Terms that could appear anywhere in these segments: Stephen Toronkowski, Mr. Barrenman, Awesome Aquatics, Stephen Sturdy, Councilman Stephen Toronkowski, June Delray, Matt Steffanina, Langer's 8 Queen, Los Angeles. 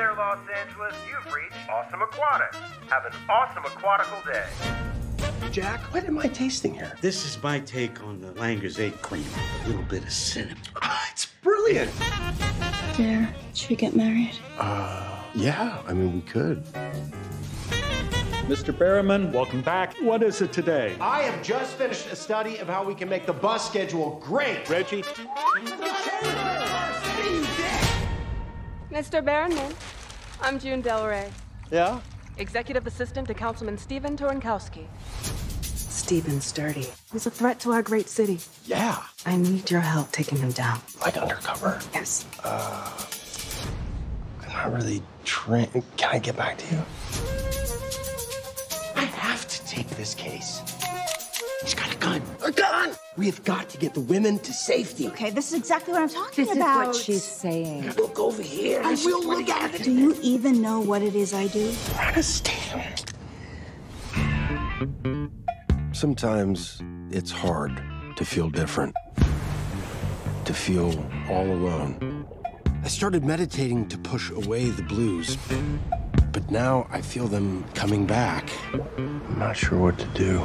there, Los Angeles, you've reached Awesome Aquatics. Have an awesome aquatical day. Jack, what am I tasting here? This is my take on the Langer's 8 Queen. A little bit of cinnamon. It's brilliant. Dear, should we get married? Yeah, I mean, we could. Mr. Barrenman, welcome back. What is it today? I have just finished a study of how we can make the bus schedule great. Reggie. Mr. Barrenman, I'm June Delray. Yeah? Executive assistant to Councilman Stephen Toronkowski. Stephen Sturdy. He's a threat to our great city. Yeah. I need your help taking him down. Like undercover? Yes. I'm not really trained. Can I get back to you? I have to take this case. He's got a gun. A gun! We have got to get the women to safety. Okay, this is exactly what I'm talking about. This is what she's saying. Look over here. I will look at it. Do you even know what it is I do? Sometimes it's hard to feel different, to feel all alone. I started meditating to push away the blues, but now I feel them coming back. I'm not sure what to do.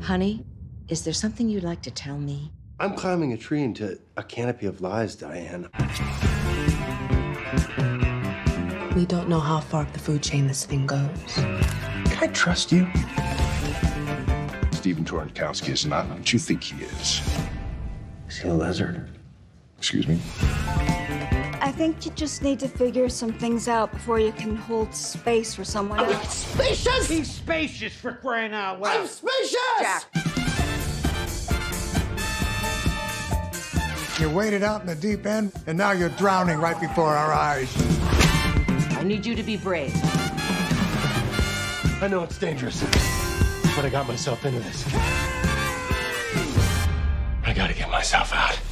Honey, is there something you'd like to tell me? I'm climbing a tree into a canopy of lies, Diane. We don't know how far up the food chain this thing goes. Can I trust you? Stephen Toronkowski is not what you think he is. Is he a lizard? Excuse me? I think you just need to figure some things out before you can hold space for someone else. I'm spacious! He's spacious for crying out loud. I'm spacious! Jack. You waded out in the deep end, and now you're drowning right before our eyes. I need you to be brave. I know it's dangerous, but I got myself into this. I gotta get myself out.